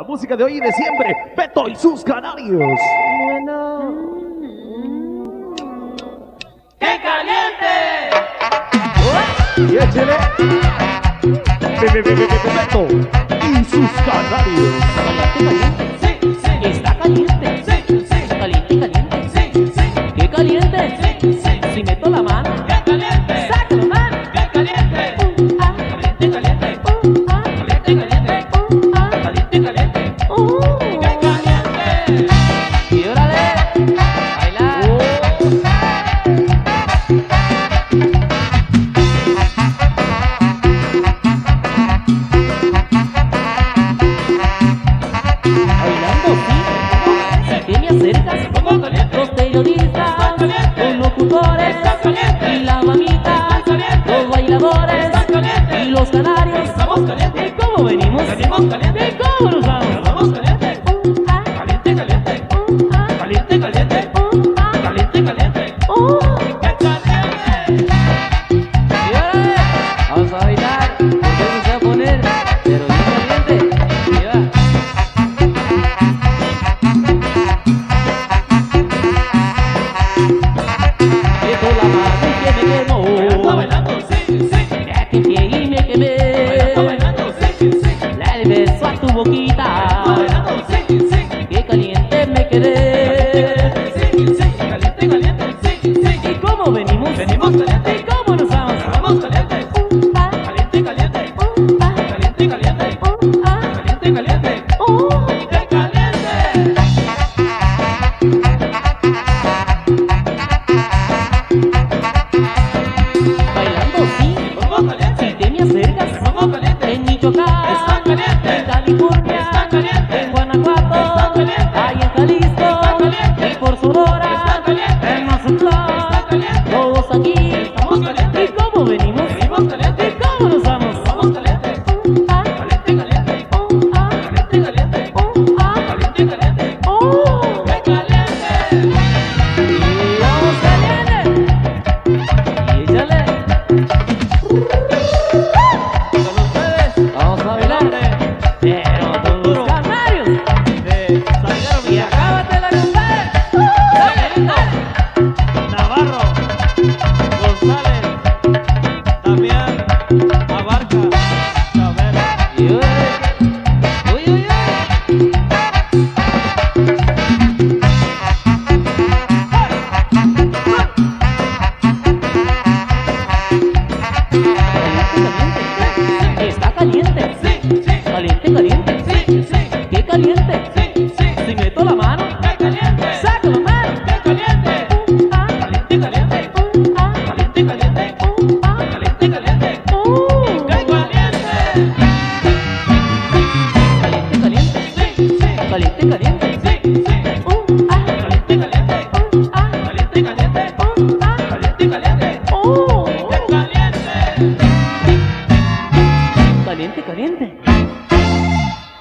La música de hoy y de siempre, Beto y sus Canarios. Bueno. ¡Qué caliente! Y échale. Beto y sus Canarios. Sí, sí. Está caliente. Sí, sí. Caliente, caliente. Sí, sí. ¡Qué caliente! Sí, sí. Si meto la mano. ¡Qué caliente! ¡Saco la mano! ¡Qué caliente! ¡Caliente, caliente! ¡Caliente, caliente! ¡Qué caliente! ¡Qué caliente! ¡Y órale! ¡Baila! Bailando, sí. Si te me acercas, los periodistas, los locutores, y la mamita, los bailadores, y los canarios. Estamos calientes. ¿Y cómo venimos? Venimos calientes.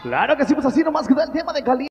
Claro que sí, pues así nomás quedó el tema de caliente.